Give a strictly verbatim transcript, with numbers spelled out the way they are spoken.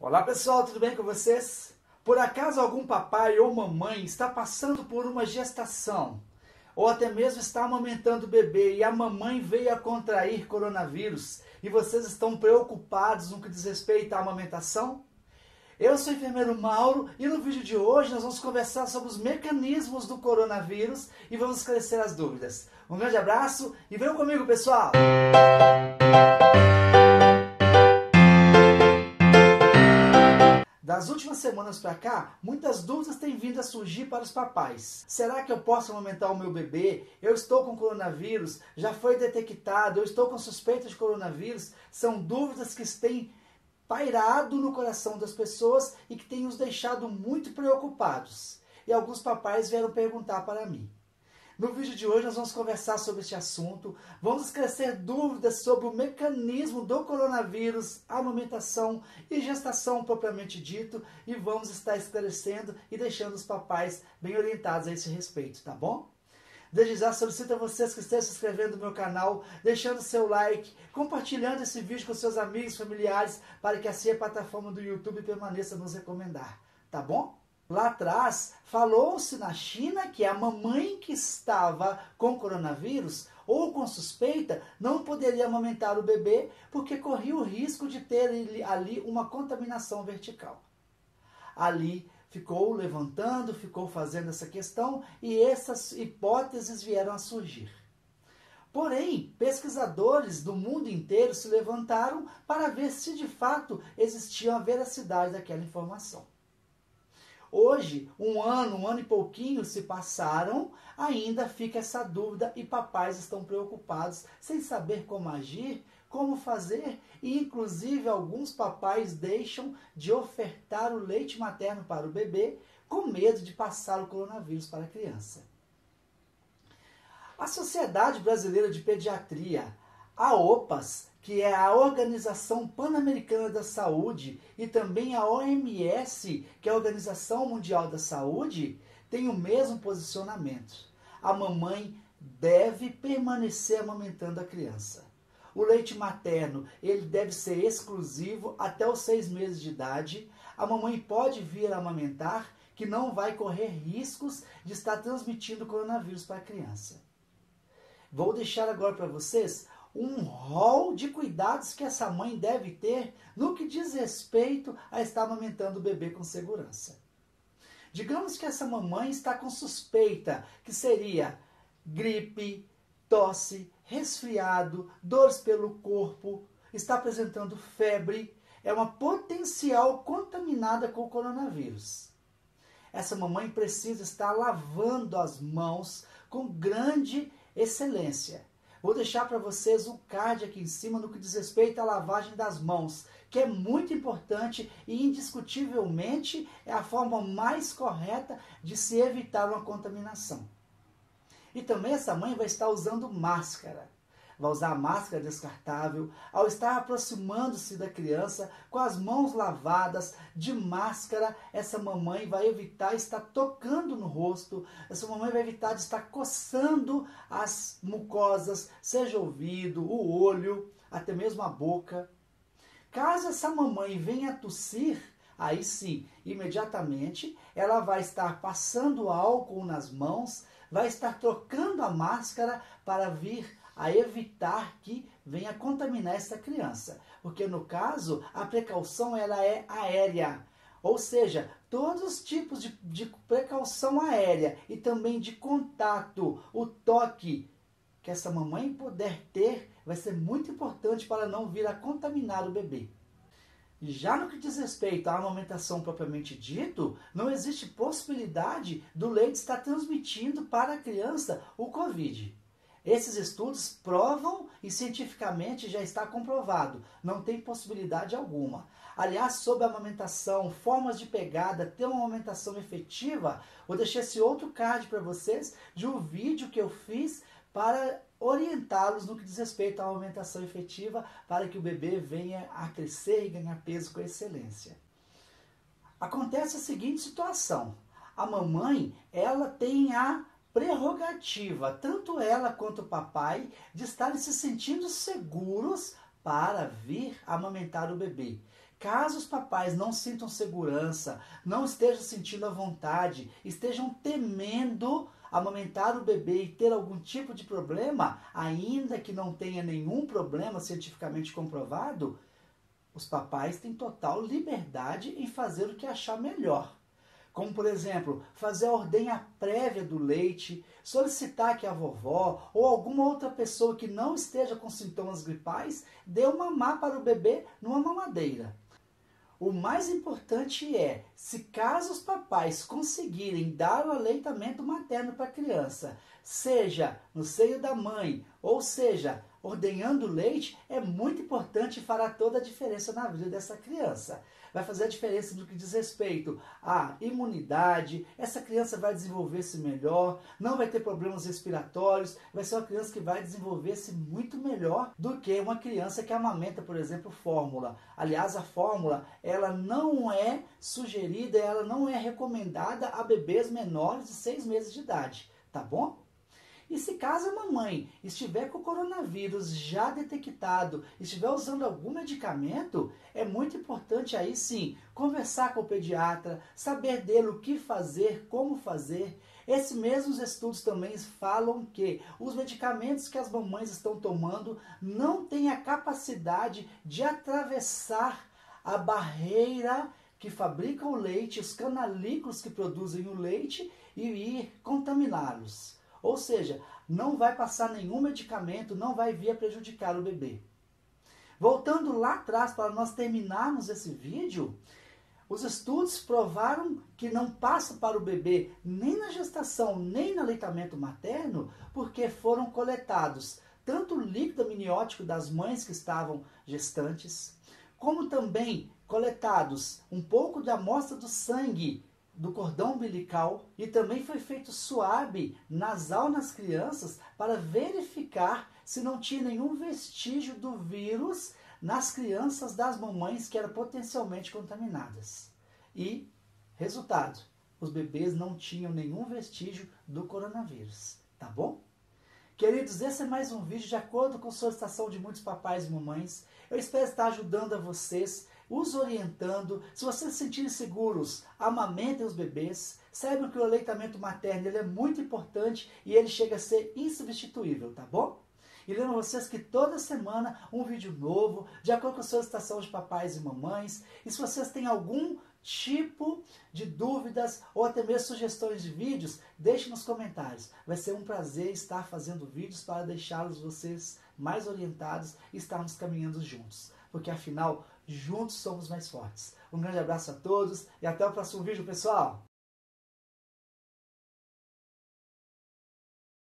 Olá pessoal, tudo bem com vocês? Por acaso algum papai ou mamãe está passando por uma gestação ou até mesmo está amamentando o bebê e a mamãe veio a contrair coronavírus e vocês estão preocupados no que diz respeito à amamentação? Eu sou o enfermeiro Mauro e no vídeo de hoje nós vamos conversar sobre os mecanismos do coronavírus e vamos esclarecer as dúvidas. Um grande abraço e venham comigo pessoal! Das últimas semanas para cá, muitas dúvidas têm vindo a surgir para os papais. Será que eu posso amamentar o meu bebê? Eu estou com coronavírus? Já foi detectado? Eu estou com suspeita de coronavírus? São dúvidas que têm pairado no coração das pessoas e que têm os deixado muito preocupados. E alguns papais vieram perguntar para mim. No vídeo de hoje nós vamos conversar sobre este assunto, vamos esclarecer dúvidas sobre o mecanismo do coronavírus, amamentação e gestação propriamente dito e vamos estar esclarecendo e deixando os papais bem orientados a esse respeito, tá bom? Desde já solicito a vocês que estejam se inscrevendo no meu canal, deixando seu like, compartilhando esse vídeo com seus amigos, familiares, para que assim a plataforma do YouTube permaneça a nos recomendar, tá bom? Lá atrás, falou-se na China que a mamãe que estava com coronavírus ou com suspeita não poderia amamentar o bebê porque corria o risco de ter ali uma contaminação vertical. Ali ficou levantando, ficou fazendo essa questão e essas hipóteses vieram a surgir. Porém, pesquisadores do mundo inteiro se levantaram para ver se de fato existia a veracidade daquela informação. Hoje, um ano, um ano e pouquinho se passaram, ainda fica essa dúvida e papais estão preocupados sem saber como agir, como fazer e inclusive alguns papais deixam de ofertar o leite materno para o bebê com medo de passar o coronavírus para a criança. A Sociedade Brasileira de Pediatria, a OPAS, que é a Organização Pan-Americana da Saúde e também a O M S, que é a Organização Mundial da Saúde, tem o mesmo posicionamento. A mamãe deve permanecer amamentando a criança. O leite materno, ele deve ser exclusivo até os seis meses de idade. A mamãe pode vir a amamentar, que não vai correr riscos de estar transmitindo coronavírus para a criança. Vou deixar agora para vocês um rol de cuidados que essa mãe deve ter no que diz respeito a estar amamentando o bebê com segurança. Digamos que essa mamãe está com suspeita, que seria gripe, tosse, resfriado, dores pelo corpo, está apresentando febre, é uma potencial contaminada com o coronavírus. Essa mamãe precisa estar lavando as mãos com grande excelência. Vou deixar para vocês um card aqui em cima no que diz respeito à lavagem das mãos, que é muito importante e indiscutivelmente é a forma mais correta de se evitar uma contaminação. E também essa mãe vai estar usando máscara. Vai usar a máscara descartável ao estar aproximando-se da criança com as mãos lavadas de máscara. Essa mamãe vai evitar estar tocando no rosto, essa mamãe vai evitar de estar coçando as mucosas, seja o ouvido, o olho, até mesmo a boca. Caso essa mamãe venha tossir, aí sim, imediatamente ela vai estar passando álcool nas mãos, vai estar trocando a máscara para vir a evitar que venha contaminar essa criança. Porque no caso, a precaução ela é aérea. Ou seja, todos os tipos de, de precaução aérea e também de contato, o toque que essa mamãe puder ter, vai ser muito importante para não vir a contaminar o bebê. Já no que diz respeito à amamentação propriamente dito, não existe possibilidade do leite estar transmitindo para a criança o COVID. Esses estudos provam e cientificamente já está comprovado, não tem possibilidade alguma. Aliás, sobre a amamentação, formas de pegada, ter uma amamentação efetiva, vou deixar esse outro card para vocês de um vídeo que eu fiz para orientá-los no que diz respeito à amamentação efetiva, para que o bebê venha a crescer e ganhar peso com excelência. Acontece a seguinte situação, a mamãe ela tem a prerrogativa, tanto ela quanto o papai, de estarem se sentindo seguros para vir amamentar o bebê. Caso os papais não sintam segurança, não estejam sentindo a vontade, estejam temendo amamentar o bebê e ter algum tipo de problema, ainda que não tenha nenhum problema cientificamente comprovado, os papais têm total liberdade em fazer o que achar melhor. Como, por exemplo, fazer a ordenha prévia do leite, solicitar que a vovó ou alguma outra pessoa que não esteja com sintomas gripais dê uma mamá para o bebê numa mamadeira. O mais importante é, se caso os papais conseguirem dar o aleitamento materno para a criança, seja no seio da mãe, ou seja, ordenhando leite, é muito importante e fará toda a diferença na vida dessa criança. Vai fazer a diferença no que diz respeito à imunidade, essa criança vai desenvolver-se melhor, não vai ter problemas respiratórios, vai ser uma criança que vai desenvolver-se muito melhor do que uma criança que amamenta, por exemplo, fórmula. Aliás, a fórmula, ela não é sugerida, ela não é recomendada a bebês menores de seis meses de idade, tá bom? E se caso a mamãe estiver com o coronavírus já detectado, estiver usando algum medicamento, é muito importante aí sim conversar com o pediatra, saber dele o que fazer, como fazer. Esses mesmos estudos também falam que os medicamentos que as mamães estão tomando não têm a capacidade de atravessar a barreira que fabrica o leite, os canalículos que produzem o leite e ir contaminá-los. Ou seja, não vai passar nenhum medicamento, não vai vir a prejudicar o bebê. Voltando lá atrás, para nós terminarmos esse vídeo, os estudos provaram que não passa para o bebê nem na gestação, nem no aleitamento materno, porque foram coletados tanto o líquido amniótico das mães que estavam gestantes, como também coletados um pouco da amostra do sangue do cordão umbilical, e também foi feito suave nasal nas crianças para verificar se não tinha nenhum vestígio do vírus nas crianças das mamães que eram potencialmente contaminadas. E, resultado, os bebês não tinham nenhum vestígio do coronavírus, tá bom? Queridos, esse é mais um vídeo de acordo com a solicitação de muitos papais e mamães. Eu espero estar ajudando a vocês, os orientando. Se vocês se sentirem seguros, amamentem os bebês. Saibam que o aleitamento materno ele é muito importante e ele chega a ser insubstituível, tá bom? E lembro vocês que toda semana um vídeo novo, de acordo com a solicitação de papais e mamães. E se vocês têm algum tipo de dúvidas ou até mesmo sugestões de vídeos, deixe nos comentários. Vai ser um prazer estar fazendo vídeos para deixá-los vocês mais orientados e estarmos caminhando juntos. Porque afinal, juntos somos mais fortes. Um grande abraço a todos e até o próximo vídeo, pessoal!